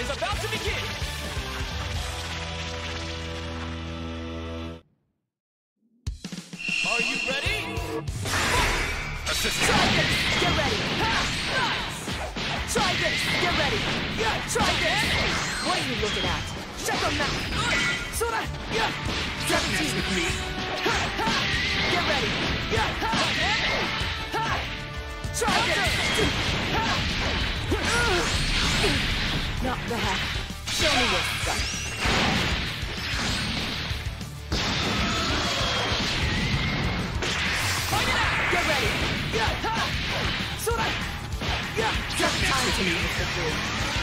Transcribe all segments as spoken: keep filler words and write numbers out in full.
is about to begin. Are you ready? Assist. Try this. Get ready. Nice. Try this. Get ready. Yeah. Try this. What are you looking at? Shut them now. Sora. Yeah. Seventeen with me. Get ready. Yeah. Try this. Not the hack. Show me your stuff. Find it out! Get ready! Yeah! Ha! Sora! Yeah! Just time to use the fool.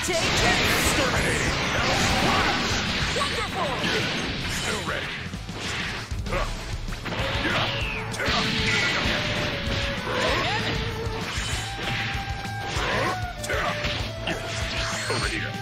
Take care of your story! Wonderful! Still ready. Over here. That's the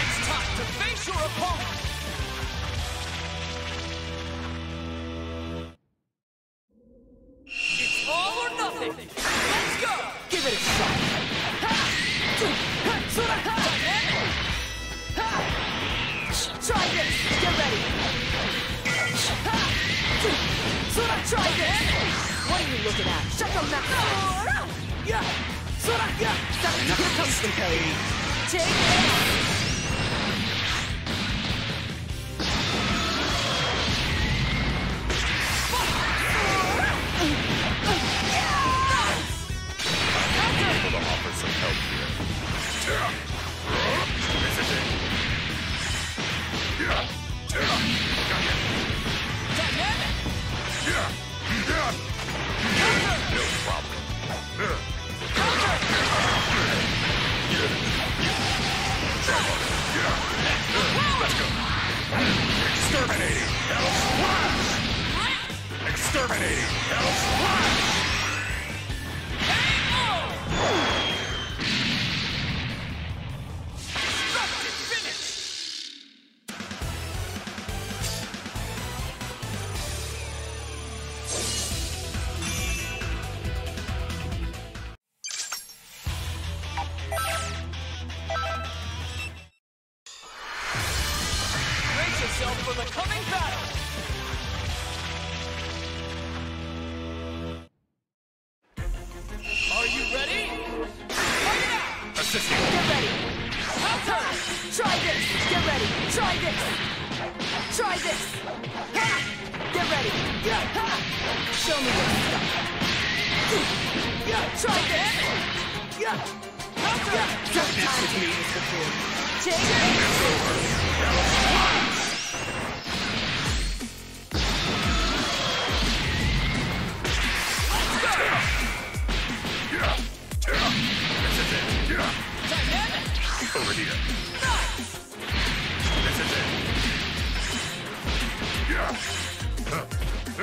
It's time to face your opponent. Look at that. Shut them down. Sora! Yeah! Sora! Yeah! Here comes the parry. Take it off. Sora! Yeah! Nice! I'm able to offer some help here. This is it. Yeah! Dynamic! Yeah! Yeah! No problem. Let's go. Exterminating. Hell splash. Exterminating. Hell splash. For the coming battle. Are you ready? Fight it out. Assisting. Get ready. Counter. Try this. Get ready. Try this. Try this. Ha. Get ready. Yeah. Ha. Show me your stuff. Yeah. Try this. Yeah. Counter. Yeah. Just time to use the fool. Take it. Over. Over here. Nice! This is it. Yeah. Uh, uh, uh,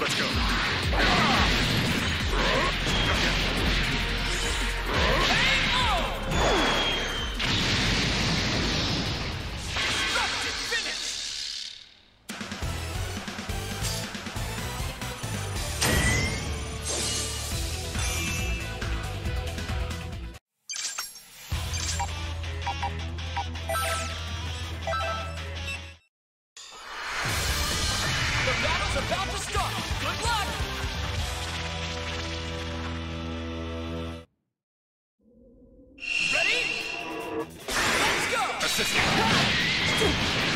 Let's go. Destructive about to start. Good luck. Ready? Let's go. Assisting.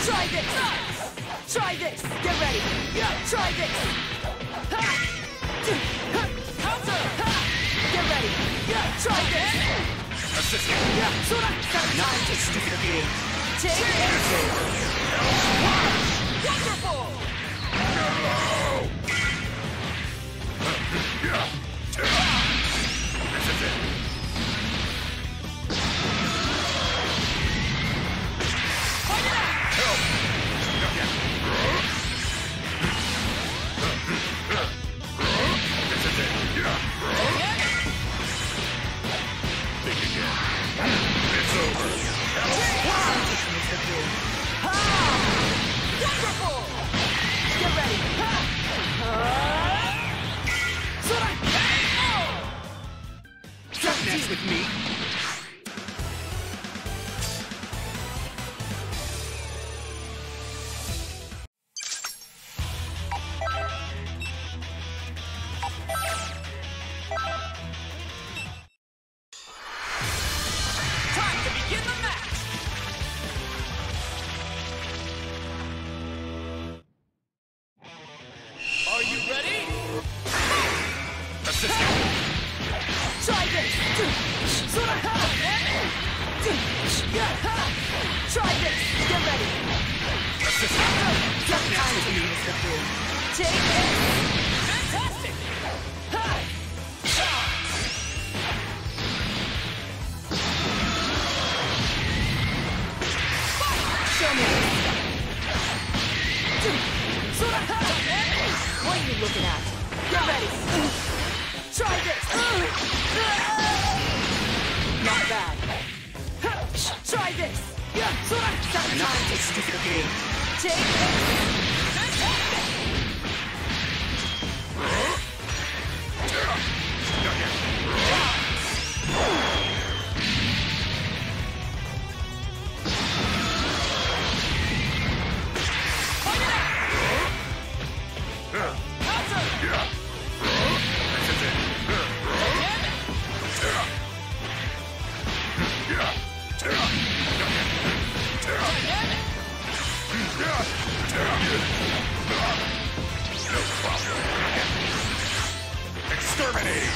Try this. Nice. Try this. Get ready. Yeah. Try this. Counter. Get ready. Yeah. Try this. Assisting. Yeah. Sora. Time to stick it in. Take it. Wonderful. No! Yeah! This is it! Fight it out! Help! No, yeah. Dance with me. Time to begin the match. Are you ready? Assist. Try this. Try this. Get ready. Assist. Take it. Fantastic. Show me. What are you looking at? Get ready. Try this. Not bad. Try this. Yeah, not a stupid game. Take it. Exterminating!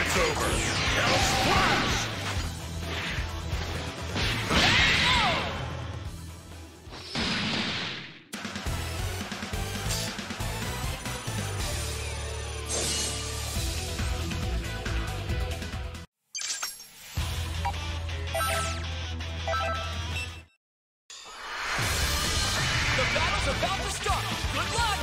It's over! Hell splash! About to start. Good luck.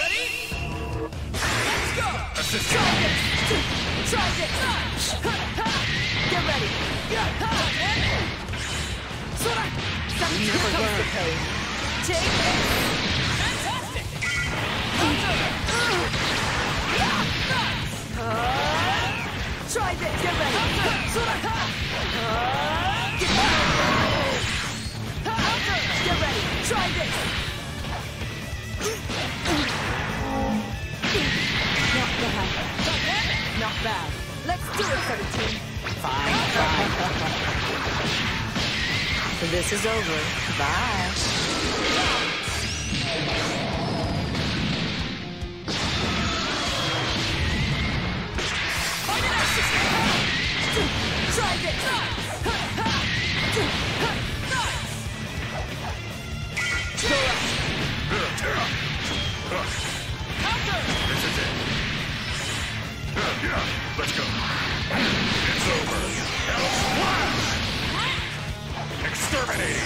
Ready? Let's go. Assist. Try this. Try this. Get ready. Never learn the pain. Take it. Fantastic. Nice. Try this. Get ready. Try this! Not bad. Not bad. Let's do it, seventeen. Fine. Fine. This is over. Bye. Try this! Let's go. It's over. Hell splash! Exterminating! Hell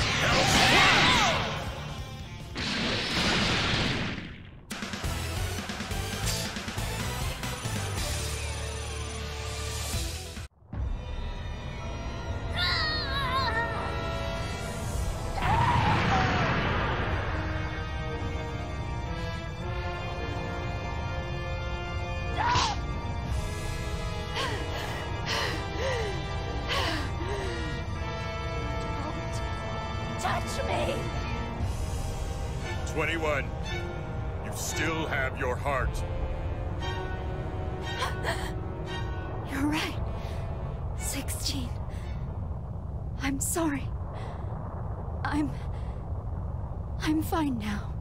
twenty-one, you still have your heart. You're right. sixteen. I'm sorry. I'm... I'm fine now.